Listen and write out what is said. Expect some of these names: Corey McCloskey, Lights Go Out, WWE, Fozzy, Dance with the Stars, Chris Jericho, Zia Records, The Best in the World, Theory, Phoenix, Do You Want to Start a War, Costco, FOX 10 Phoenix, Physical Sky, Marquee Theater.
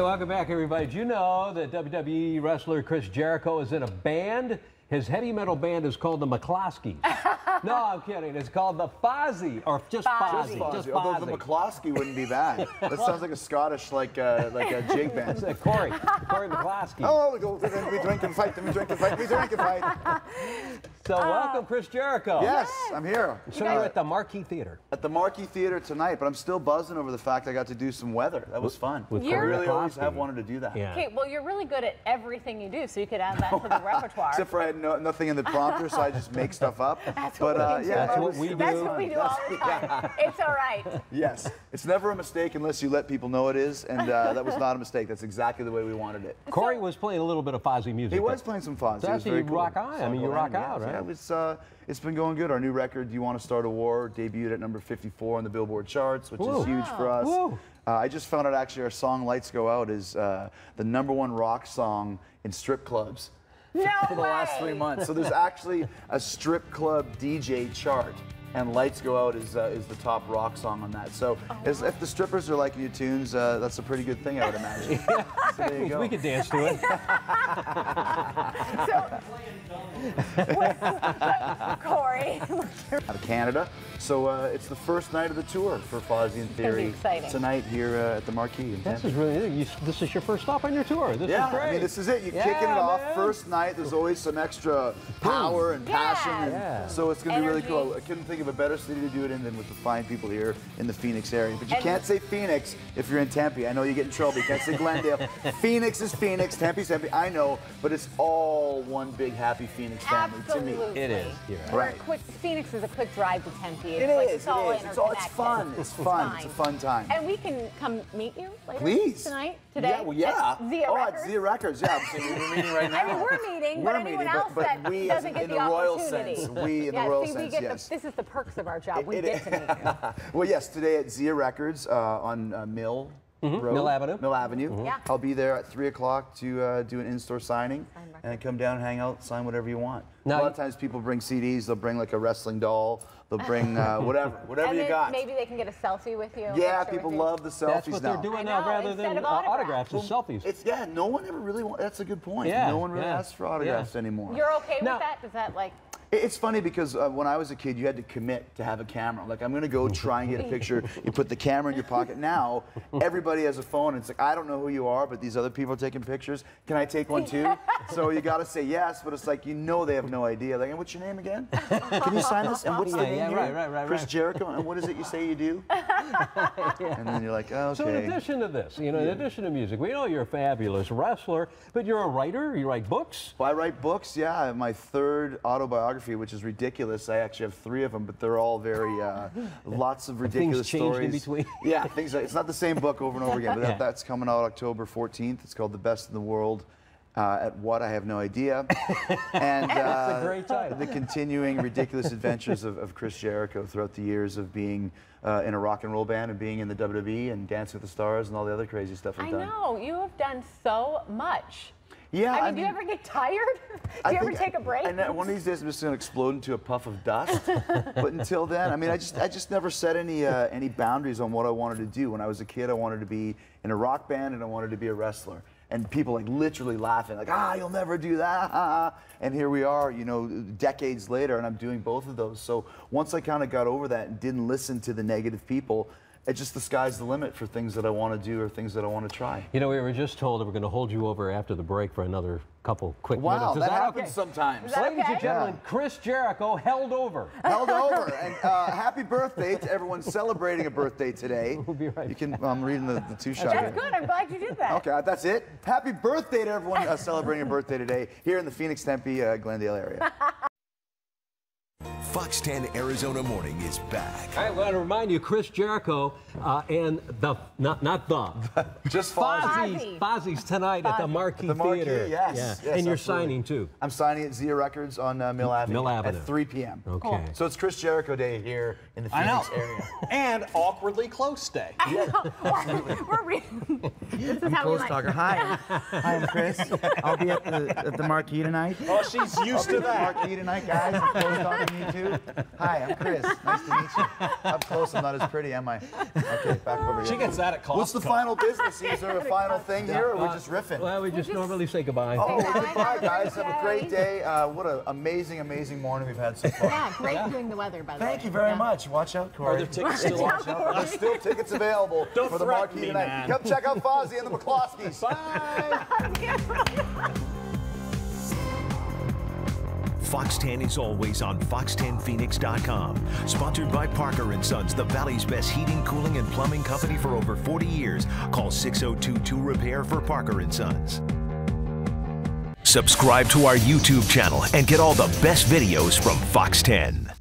Hey, welcome back, everybody. Did you know that WWE wrestler Chris Jericho is in a band? His heavy metal band is called the McCloskeys. No, I'm kidding. It's called the Fozzy, or just Fozzy. Just Fozzy. Although the McCloskey wouldn't be bad. That sounds like a Scottish, like a jig band. Corey McCloskey. Oh, we drink and fight, then we drink and fight, we drink and fight. So welcome, Chris Jericho. Yes, I'm here. So you're at the Marquee Theater. At the Marquee Theater tonight, but I'm still buzzing over the fact I got to do some weather. That was fun. I really always have wanted to do that. Yeah. Okay, well, you're really good at everything you do, so you could add that to the repertoire. Except for I had nothing in the prompter, so I just make stuff up. That's what we do all the time. It's all right. Yes. It's never a mistake unless you let people know it is, and that was not a mistake. That's exactly the way we wanted it. Corey was playing a little bit of Fozzy music. He was playing some Fozzy. So actually, you rock out, right? Yeah, it's been going good. Our new record, Do You Want to Start a War, debuted at number 54 on the Billboard charts, which is huge for us. I just found out, actually, our song, Lights Go Out, is the #1 rock song in strip clubs. for the last 3 months. So there's actually a strip club DJ chart, and Lights Go Out is the top rock song on that. So if the strippers are liking your tunes, that's a pretty good thing, I would imagine. So there you go. We could dance to it. Corey. Out of Canada. So it's the first night of the tour for Fozzy and Theory tonight here at the Marquee. This is really, this is your first stop on your tour. This is great. I mean, this is it. You're kicking it off first night. There's always some extra power and passion. And so it's going to be really cool. I couldn't think of a better city to do it in than with the fine people here in the Phoenix area. But you can't say Phoenix if you're in Tempe. I know you get in trouble. You can't say Glendale. Phoenix is Phoenix. Tempe's Tempe. I know, but it's all one big happy Phoenix family to me. It is. Yeah. Right. Phoenix is a quick drive to Tempe. It's fun. It's a fun time. And we can come meet you later today. Yeah, well, yeah. Zia Records. At Zia Records. Yeah, we're meeting right now. I mean, we're meeting, but anyone else that doesn't get the opportunity. We in the royal sense, yes. This is the perks of our job. We get to meet you. Well, yes, today at Zia Records on Mill. Mill Avenue. Yeah. I'll be there at 3 o'clock to do an in-store signing, and come down, hang out, sign whatever you want. Now, a lot of times people bring CDs. They'll bring like a wrestling doll. They'll bring whatever you got. Maybe they can get a selfie with you. Yeah, people love the selfies now. That's what they're doing now, rather than autographs and selfies. Yeah, no one ever really wants. That's a good point. Yeah, no one really asks for autographs anymore. You're okay with that? Does that like? It's funny because when I was a kid, you had to commit to have a camera. Like, I'm going to go try and get a picture. You put the camera in your pocket. Now, everybody has a phone. And it's like, I don't know who you are, but these other people are taking pictures. Can I take one, too? So you got to say yes, but it's like, you know they have no idea. Like, and what's your name again? Can you sign this? And what's the name? Chris Jericho. And what is it you say you do? And then you're like, oh, okay. So in addition to this, you know, in addition to music, we know you're a fabulous wrestler, but you're a writer. You write books. Well, I write books, yeah. My third autobiography, which is ridiculous. I actually have 3 of them, but they're all very lots of ridiculous stories. Things changed in between. Yeah, things like, it's not the same book over and over again. But that's coming out October 14th. It's called The Best in the World. At what, I have no idea. And that's a great title. The continuing ridiculous adventures of Chris Jericho throughout the years of being in a rock and roll band and being in the WWE and Dance with the Stars and all the other crazy stuff I've done. I know. You have done so much. Yeah, I mean, do you ever get tired? Do you ever take a break? And one of these days, I'm just going to explode into a puff of dust. But until then, I mean, I just never set any boundaries on what I wanted to do. When I was a kid, I wanted to be in a rock band and I wanted to be a wrestler. And people like literally laughing, like, ah, you'll never do that. And here we are, you know, decades later, and I'm doing both of those. So once I kind of got over that and didn't listen to the negative people, it's just the sky's the limit for things that I want to do or things that I want to try. You know, we were just told that we're going to hold you over after the break for another couple quick minutes. Is that happens sometimes. Ladies and gentlemen, Chris Jericho held over. Held over. And happy birthday to everyone celebrating a birthday today. We'll be right back. I'm reading the two-shot. That's good. I'm glad you did that. Okay, that's it. Happy birthday to everyone celebrating a birthday today here in the Phoenix, Tempe, Glendale area. Fox 10 Arizona Morning is back. I want to remind you, Chris Jericho and the just Fozzy's tonight at the Marquee Theater. Yes, and you're signing too. I'm signing at Zia Records on Mill Avenue at 3 p.m. Okay. Cool. So it's Chris Jericho Day here in the Phoenix area, and awkwardly close day. Yeah. I'm close talker. Hi, I'm Chris. I'll be at the Marquee tonight. Oh, she's used to that. Marquee tonight, guys. I'm close talking to you too. too? Hi, I'm Chris. Nice to meet you. Up close, I'm not as pretty, am I? Okay, back over here. She gets that at Costco. What's the final business? Is there a final thing here, or we're just riffing? Well, we just normally say goodbye. Oh, goodbye, guys. Have a great day. What an amazing, amazing morning we've had so far. Yeah, great doing the weather, by the way. Thank you very much. Watch out, Corey. Are there tickets still? Watch out. There's still tickets available for the Marquee tonight. Come check out Fozzy and the McCloskeys. Bye. Fox 10 is always on fox10phoenix.com. Sponsored by Parker & Sons, the Valley's best heating, cooling, and plumbing company for over 40 years. Call 602-2-REPAIR for Parker & Sons. Subscribe to our YouTube channel and get all the best videos from Fox 10.